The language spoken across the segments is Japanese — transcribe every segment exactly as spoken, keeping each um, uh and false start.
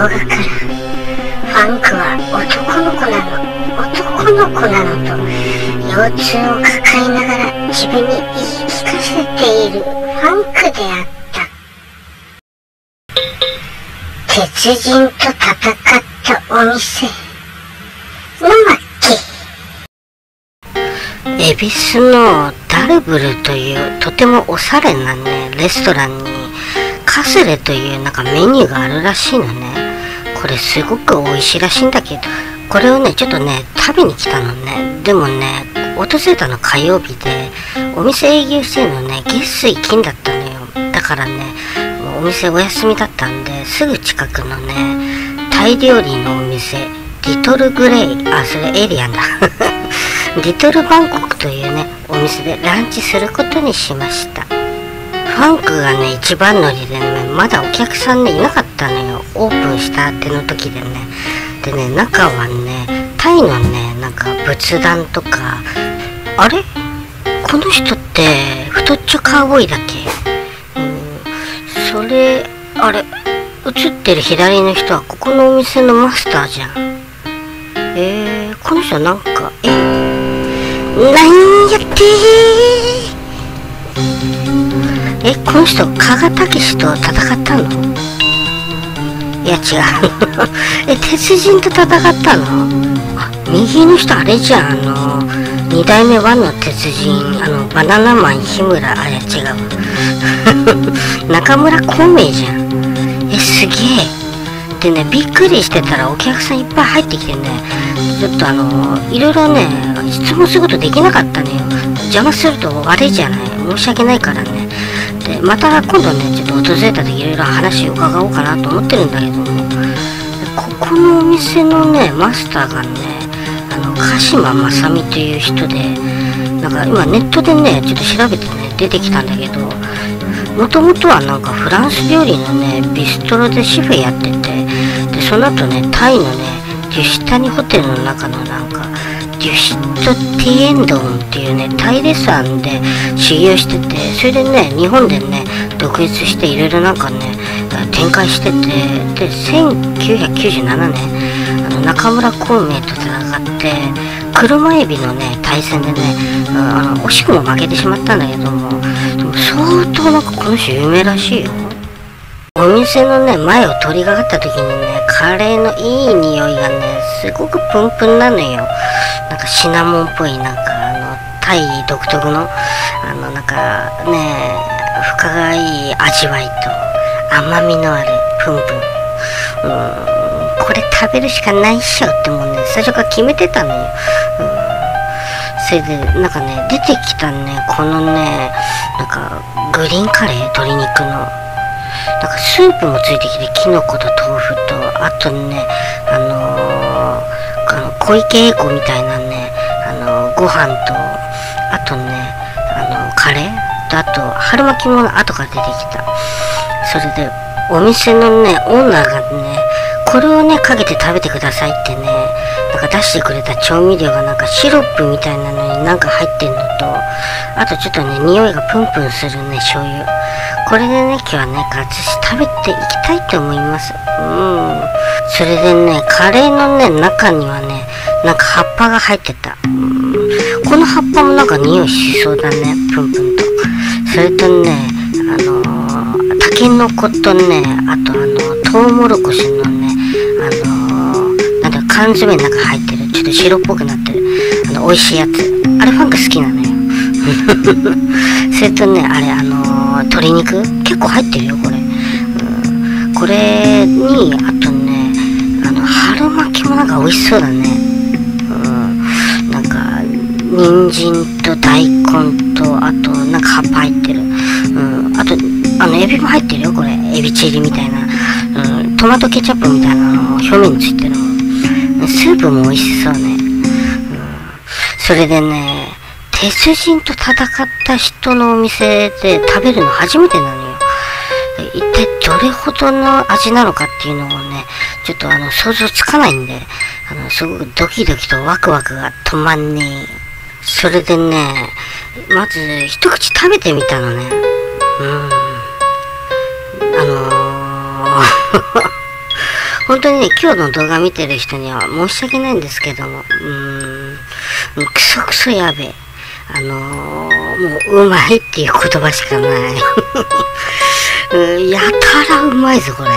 だからファンクは男の子なの男の子なのと腰痛を抱えながら自分に言い聞かせているファンクであった。鉄人と戦ったお店なわけ。恵比寿のダルブルというとてもおしゃれなねレストランにカスレというなんかメニューがあるらしいのね。これすごく美味しいらしいんだけど、これをねちょっとね食べに来たのね。でもね訪れたの火曜日で、お店営業してるのね月水金だったのよ。だからねお店お休みだったんで、すぐ近くのねタイ料理のお店リトルグレイ、あそれエイリアンだリトルバンコクというねお店でランチすることにしました。ファンクがね一番乗りでね、まだお客さんねいなかったのよ、オープンしたての時でね。でね中はねタイのねなんか仏壇とか、あれこの人って太っちょカウボーイだっけ、うん、それあれ映ってる左の人はここのお店のマスターじゃん。えー、この人なんかえー、なんやってーえ、この人、加賀武史と戦ったの？いや、違うえ、鉄人と戦ったの？あ、右の人、あれじゃん、あの、二代目ワンの鉄人、あの、バナナマン、日村、あれ、違う。中村孔明じゃん。え、すげえ。でね、びっくりしてたら、お客さんいっぱい入ってきてね、ちょっとあの、いろいろね、質問することできなかったのよ。邪魔すると悪いじゃない。申し訳ないからね。でまた今度ねちょっと訪れた時いろいろ話を伺おうかなと思ってるんだけども、ここのお店のねマスターがねあの鹿島正美という人で、なんか今ネットでねちょっと調べてね出てきたんだけど、もともとはなんかフランス料理のねビストロでシェフやってて、でその後ねタイのねデュシタニホテルの中のなんかデュシト・ティエンドンっていうねタイレストランで修行してて、それでね日本でね独立していろいろなんかね展開してて、でせんきゅうひゃくきゅうじゅうななねんあの中村孔明と戦って車エビのね対戦でね、あの惜しくも負けてしまったんだけども、でも相当なんかこの人有名らしいよ。お店のね前を通りかかった時にねカレーのいい匂いがねすごくプンプンなのよ。なんかシナモンっぽいなんかあのタイ独特のあのなんかね深い味わいと甘みのあるプンプン、うーんこれ食べるしかないっしょってもうね最初から決めてたのよ。うん、それでなんかね出てきたねこのねなんかグリーンカレー鶏肉のなんかスープもついてきて、きのこと豆腐とあとねあのー、あの小池栄子みたいなねあのー、ご飯とあとねあのー、カレーとあと春巻きも後から出てきた。それでお店のねオーナーがねこれをねかけて食べてくださいってねなんか出してくれた調味料がなんかシロップみたいなのになんか入ってんのと、あとちょっとね匂いがプンプンするね醤油。これでね今日はねガツシ食べていきたいと思います。うん、それでねカレーのね中にはねなんか葉っぱが入ってた。うん、この葉っぱもなんか匂いしそうだねプンプンと。それとねあのー、タケノコとねあとあのー、トウモロコシのねあのー、なんだろ缶詰の中入ってるちょっと白っぽくなってるあの美味しいやつ、あれファンク好きなのよそれとねあれあのー、鶏肉結構入ってるよこれ、うん、これにあとねあの春巻きもなんか美味しそうだね、うん、なんか人参と大根とあとなんか葉っぱ入ってる、うん、あとあのエビも入ってるよこれエビチリみたいな、うん、トマトケチャップみたいなのも表面についてるの、スープも美味しそうね、うん、それでね鉄人と戦った人のお店で食べるの初めてなのよ。一体どれほどの味なのかっていうのもねちょっとあの想像つかないんで、あのすごくドキドキとワクワクが止まんねえ。それでねまず一口食べてみたのね。うん、あのー本当にね、今日の動画見てる人には申し訳ないんですけども、うーん、クソクソやべえ。あのー、もう、うまいっていう言葉しかない。やたらうまいぞ、これ。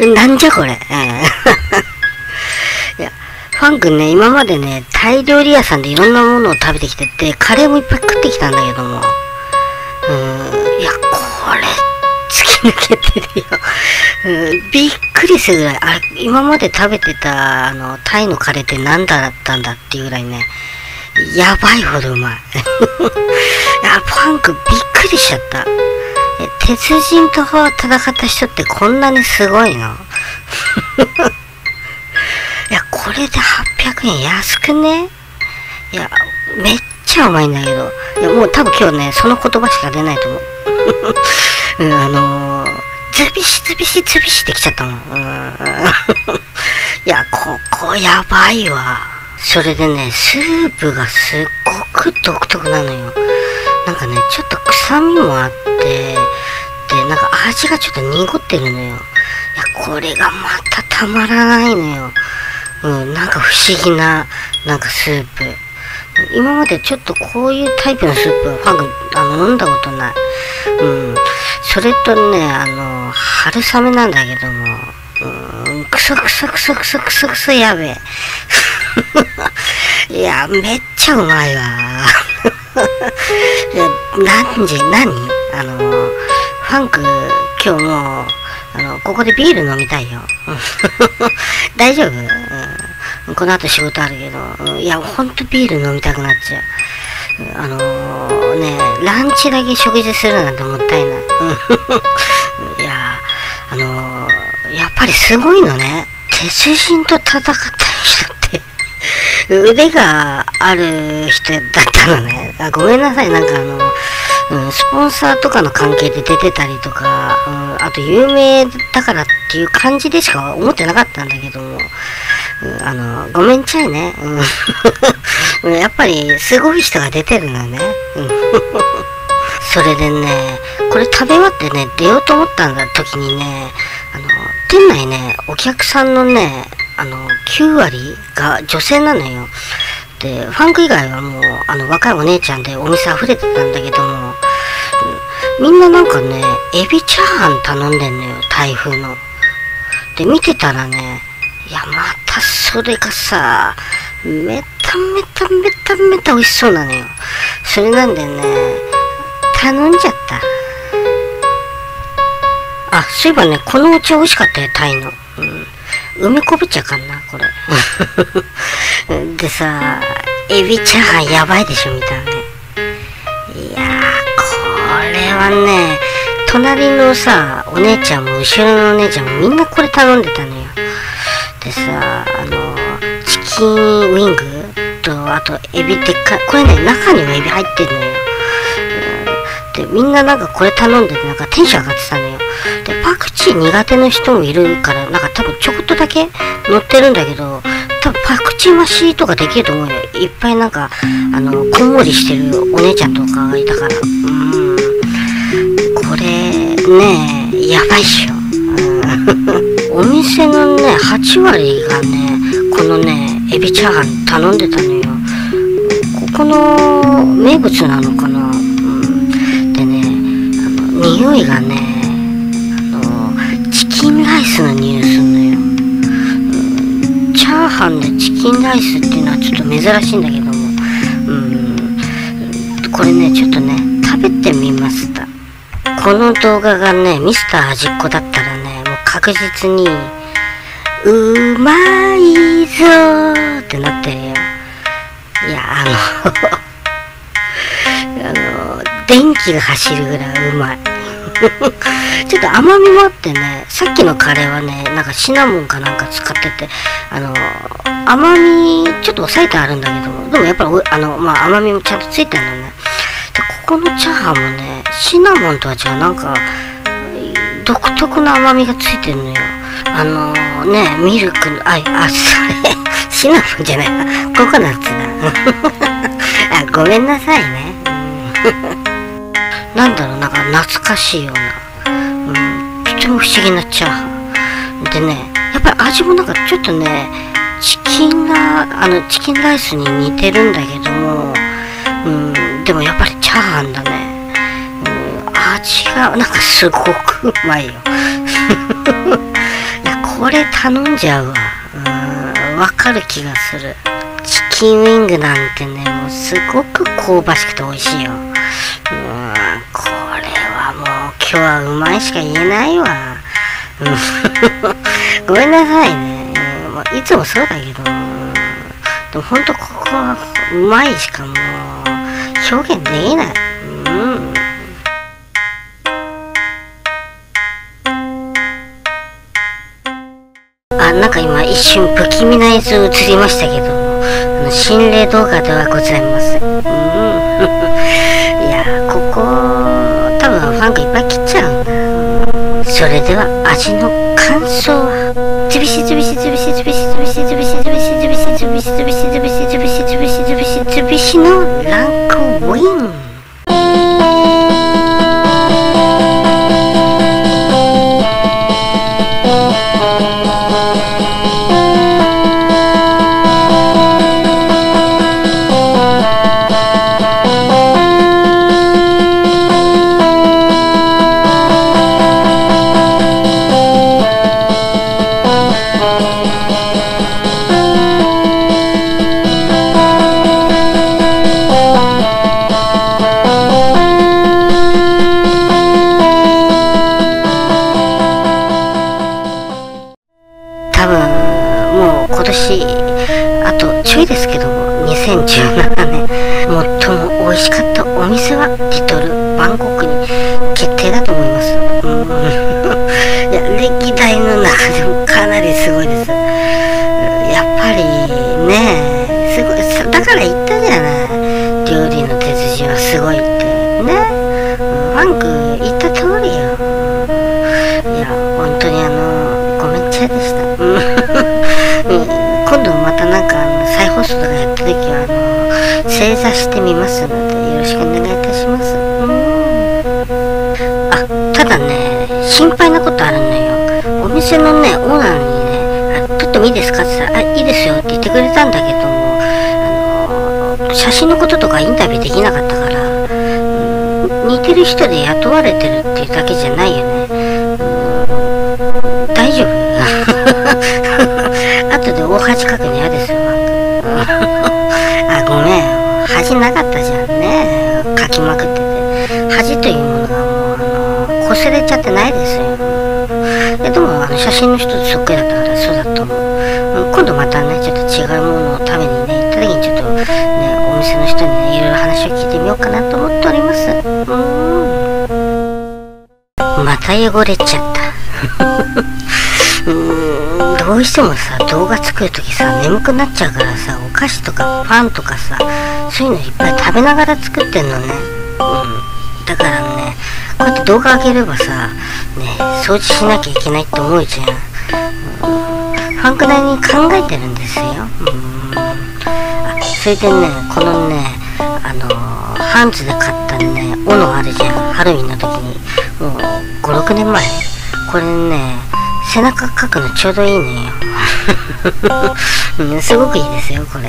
えー、なんじゃこれ。いや、ファン君ね、今までね、タイ料理屋さんでいろんなものを食べてきてて、カレーもいっぱい食ってきたんだけども、うん、いや、これ、突き抜けてるよ。うん、びっくりするぐらい、あれ、今まで食べてた、あの、タイのカレーって何だったんだっていうぐらいね、やばいほどうまい。いや、ファン君びっくりしちゃった。え、鉄人と戦った人ってこんなにすごいの？いや、これではっぴゃくえん安くね？いや、めっちゃうまいんだけど。いや、もう多分今日ね、その言葉しか出ないと思う。うん、あのー、つびしつびしつびしってきちゃったもん。いや、ここやばいわ。それでね、スープがすっごく独特なのよ。なんかね、ちょっと臭みもあって、で、なんか味がちょっと濁ってるのよ。いや、これがまたたまらないのよ。うん、なんか不思議な、なんかスープ。今までちょっとこういうタイプのスープはファンがあの飲んだことない。うん。それとね、あの、春雨なんだけども、うん、くそくそくそくそくそくそやべえ。いや、めっちゃうまいわ。いや、何時、何あの、ファンク、今日もう、あの、ここでビール飲みたいよ。大丈夫、うん、この後仕事あるけど、いや、ほんとビール飲みたくなっちゃう。あのー、ね、ランチだけ食事するなんてもったいない。いや、あのー、やっぱりすごいのね。鉄人と戦った人って、腕がある人だったのね。あ、ごめんなさい、なんかあの、うん、スポンサーとかの関係で出てたりとか、うん、あと有名だからっていう感じでしか思ってなかったんだけども、うん、あの、ごめんちゃいね。うんやっぱりすごい人が出てるのね。それでね、これ食べ終わってね、出ようと思ったんだ時にね、あの、店内ね、お客さんのね、あの、きゅうわりが女性なのよ。で、ファンク以外はもう、あの、若いお姉ちゃんでお店溢れてたんだけども、みんななんかね、エビチャーハン頼んでんのよ、台風の。で、見てたらね、いや、またそれがさ、めっためためためた美味しそうなのよ。それなんでね、頼んじゃった。あ、そういえばね、このお茶美味しかったよ、タイの。うん。梅昆布茶かな、これ。でさ、エビチャーハンやばいでしょ、みたいなね。いやー、これはね、隣のさ、お姉ちゃんも後ろのお姉ちゃんもみんなこれ頼んでたのよ。でさ、あのチキンウィングとあとエビでっかい、これね、中にもエビ入ってるのよ。で、みんななんかこれ頼んでて、なんかテンション上がってたのよ。で、パクチー苦手な人もいるから、なんか多分ちょこっとだけ乗ってるんだけど、多分パクチー増しとかできると思うよ。いっぱいなんかあのこんもりしてるお姉ちゃんとかがいたから、うーん、これねえやばいっしょ。お店のね、はちわりがね、このね、エビチャーハン頼んでたのよ。ここの名物なのかな、うん、でね、あの、匂いがね、あの、チキンライスの匂いするのよ、うん。チャーハンでチキンライスっていうのはちょっと珍しいんだけども、うん、これね、ちょっとね、食べてみました。この動画がね、ミスター味っ子だったらね、確実に、うまいぞーってなってるよ。いや、あの、あの、電気が走るぐらいうまい。ちょっと甘みもあってね、さっきのカレーはね、なんかシナモンかなんか使ってて、あの、甘み、ちょっと抑えてあるんだけども、でもやっぱり、あの、まあ、甘みもちゃんとついてるのね。で、ここのチャーハンもね、シナモンとは違う、なんか、独特の甘みがついてるのよ。あのー、ね、ミルクの、あ、あ、それ、シナモンじゃないわ。ココナッツだ。あ、ごめんなさいね。なんだろう、なんか懐かしいような。うん、ちょっっても不思議になっちゃう。でね、やっぱり味もなんかちょっとね、チキンラあのチキンライスに似てるんだけども、うん、でもやっぱりチャーハンだね。味がなんかすごくうまいよ。いや、これ頼んじゃうわ。うん、わかる気がする。チキンウィングなんてね、もうすごく香ばしくて美味しいよ。うん、これはもう今日はうまいしか言えないわ。うん、ごめんなさいね。うん、まあ、いつもそうだけど、うん、でもほんとここはうまいしかもう表現できない。うん。あ、なんか今一瞬不気味な映像映りましたけども、あの心霊動画ではございません。うん、いやー、ここ多分ファンがいっぱい切っちゃうんだ。それでは味の感想はつぶしつぶしつぶしつぶしつぶしつぶしつぶしつぶしつぶしつぶしつぶしつぶしつぶしつぶしつぶしのランクウィン。あとちょいですけども、にせんじゅうななねん最も美味しかったお店はリトルバンコクに決定だと思います。うん、いや、歴代の中でもかなりすごいです。やっぱりね、すごい。だから言ったじゃない、料理の鉄人はすごいってね。ファンク言った通りよ。いや、本当にあのごめんちゃいでした。うん、今度またなんか再放送とかやった時はあの正座してみますのでよろしくお願いいたします。あ、ただね、心配なことあるのよ。お店のね、オーナーにね、撮ってもいいですかって言ったら、あ、いいですよって言ってくれたんだけども、あの写真のこととかインタビューできなかったから、似てる人で雇われてるっていうだけじゃないよね。大丈夫？後で大恥かくの嫌ですよ。あ、ごめん、恥なかったじゃんね。かきまくってて、恥というものがもうあのこすれちゃってないですよ。で、でもあの写真の人とそっくりだったからそうだと思う。今度またね、ちょっと違うものを食べにね行った時にちょっとね、お店の人にねいろいろ話を聞いてみようかなと思っております。うーん、また汚れちゃった。うーん、どうしてもさ、動画作るときさ、眠くなっちゃうからさ、お菓子とかパンとかさ、そういうのいっぱい食べながら作ってんのね。うん、だからね、こうやって動画上げればさ、ね、掃除しなきゃいけないって思うじゃん。ファンク内に考えてるんですよ。うん、あ、それでね、このね、あのー、ハンズで買ったね、斧あるじゃん。ハロウィンの時に、もうご、ろくねんまえ。これね、背中描くのちょうどいいね。うん、すごくいいですよ、これ。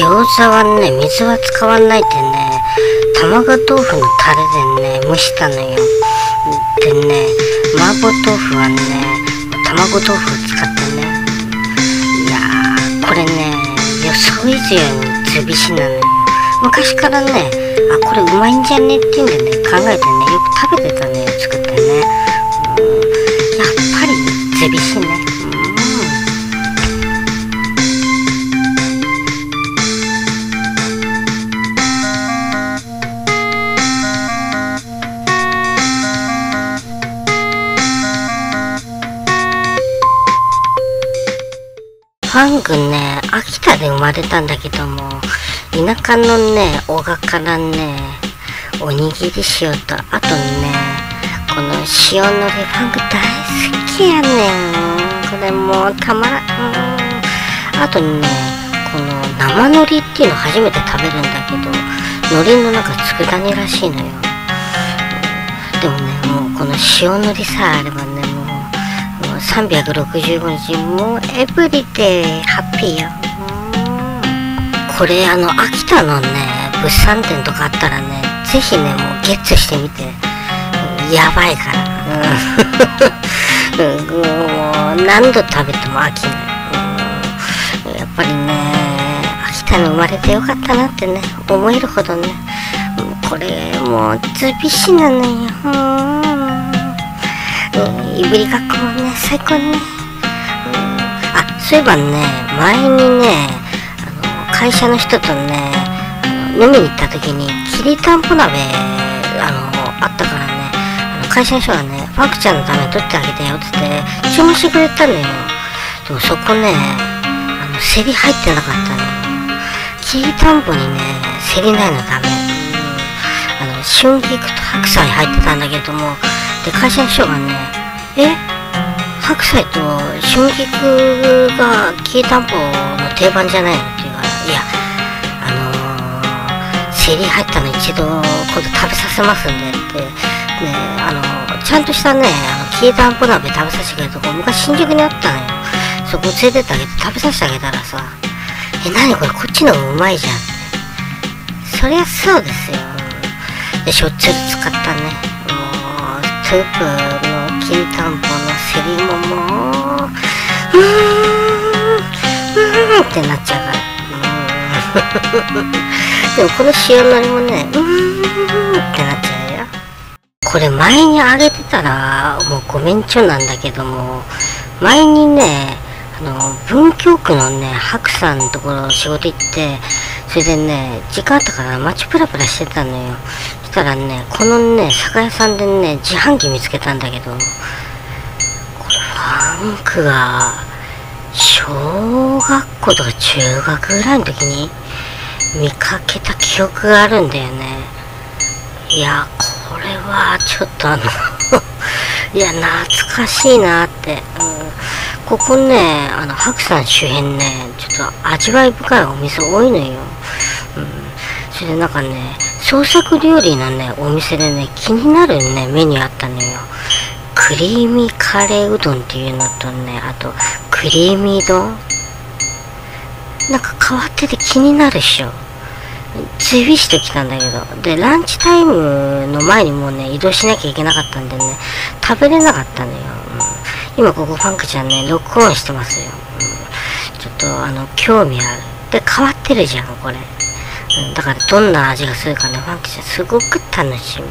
餃子はね、水は使わないでね、卵豆腐のタレでね、蒸したのよ。でね、麻婆豆腐はね、卵豆腐を使ってね、いやー、これね、予想以上につぶしなのよ。昔からね、あ、これうまいんじゃねっていうんでね、考えてね、よく食べてたのよ、作ってね。やっぱりゼビシね。ファン君ね、秋田で生まれたんだけども、田舎のね、おがからね、おにぎりしようと、あとね、この塩のりファンク大好きやねん。これもうたまらん。あとね、この生のりっていうの初めて食べるんだけど、のりの中佃煮らしいのよ。でもね、もうこの塩のりさえあればね、もうさんびゃくろくじゅうごにちもうエブリデイハッピーよ。これあの秋田のね物産展とかあったらね、ぜひねもうゲッツしてみて。やばいから、うん、もう何度食べても飽きない、うん、やっぱりね秋田に生まれてよかったなってね思えるほどね、これもうずびしなのよ、うんうん、いぶりがっこもね最高ね、うん、あ、そういえばね前にねあの会社の人とね飲みに行った時にきりたんぽ鍋あのあったからね、会社の人がね、ファンクちゃんのために取ってあげてよって言って、注文してくれたのよ。でもそこね、あの、セリ入ってなかったのよ。きりたんぽにね、セリないのダメ。あの、春菊と白菜入ってたんだけども、で、会社の人がね、え？白菜と春菊がきりたんぽの定番じゃないのって言うから、いや、あのー、セリ入ったの一度、今度食べさせますんでって。ね、あのちゃんとしたねきりたんぽ鍋食べさせてくれるとこ昔新宿にあったのよ。そこ連れてってあげて食べさせてあげたらさ「え、何これこっちの方がうまいじゃん」ってそりゃそうですよ。でしょっちゅう使ったねもうトゥープのきりたんぽのセリももう「うーんうーん」ってなっちゃうからうーんでもこの塩のりもね「うーん」ってなっちゃう。これ前にあげてたらもうごめんちょなんだけども、前にねあの文京区のね白さんのところ仕事行って、それでね時間あったから街プラプラしてたのよ。そしたらねこのね酒屋さんでね自販機見つけたんだけど、これファンクが小学校とか中学ぐらいの時に見かけた記憶があるんだよね。いやこれはちょっとあのいや懐かしいなって、うん、ここねあの白山周辺ねちょっと味わい深いお店多いのよ、うん、それでなんかね創作料理のねお店でね気になるねメニューあったのよ。クリーミーカレーうどんっていうのとね、あとクリーミー丼なんか変わってて気になるっしょ。追尾してきたんだけど、でランチタイムの前にもうね移動しなきゃいけなかったんでね食べれなかったのよ、うん、今ここファンクちゃんねロックオンしてますよ、うん、ちょっとあの興味あるで変わってるじゃんこれ、うん、だからどんな味がするかねファンクちゃんすごく楽しみ。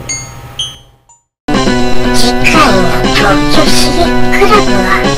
次回の東京シゲクラブは